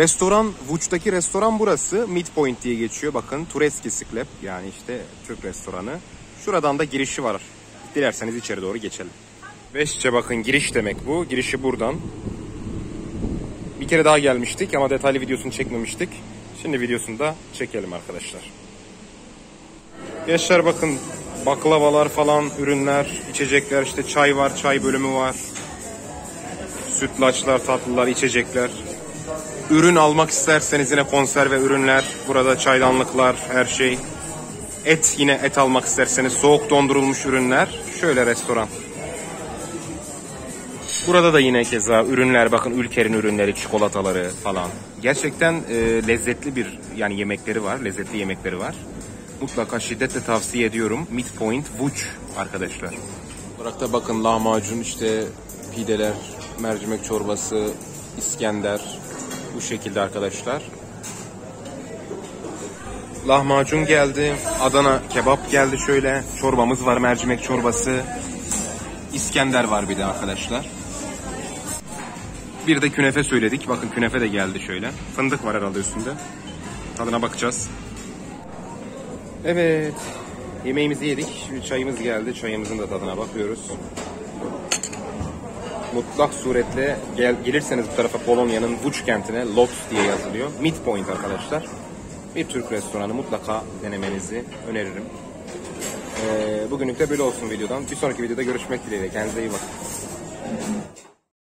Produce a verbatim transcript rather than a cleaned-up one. Restoran, Vuc'daki restoran burası. Meatpoint diye geçiyor. Bakın Tureski Sklep, yani işte Türk restoranı. Şuradan da girişi var. Dilerseniz içeri doğru geçelim. Beşçe bakın giriş demek bu. Girişi buradan. Bir kere daha gelmiştik ama detaylı videosunu çekmemiştik. Şimdi videosunu da çekelim arkadaşlar. Gençler bakın baklavalar falan, ürünler, içecekler, işte çay var, çay bölümü var. Sütlaçlar, tatlılar, içecekler. Ürün almak isterseniz yine konserve ürünler, burada çaydanlıklar, her şey. Et, yine et almak isterseniz soğuk dondurulmuş ürünler. Şöyle restoran. Burada da yine keza ürünler, bakın ülkenin ürünleri, çikolataları falan. Gerçekten e, lezzetli bir yani yemekleri var, lezzetli yemekleri var. Mutlaka şiddetle tavsiye ediyorum. Meatpoint Vuc arkadaşlar. Olarak da bakın lahmacun, işte pideler, mercimek çorbası, İskender bu şekilde arkadaşlar. Lahmacun geldi, Adana kebap geldi şöyle. Çorbamız var, mercimek çorbası. İskender var bir de arkadaşlar. Bir de künefe söyledik. Bakın künefe de geldi şöyle. Fındık var herhalde üstünde. Tadına bakacağız. Evet. Yemeğimizi yedik. Şimdi çayımız geldi. Çayımızın da tadına bakıyoruz. Mutlak suretle gel, gelirseniz bu tarafa, Polonya'nın Vuc kentine, Lodz diye yazılıyor. Meatpoint arkadaşlar. Bir Türk restoranı, mutlaka denemenizi öneririm. Ee, bugünlük de böyle olsun videodan. Bir sonraki videoda görüşmek dileğiyle. Kendinize iyi bakın.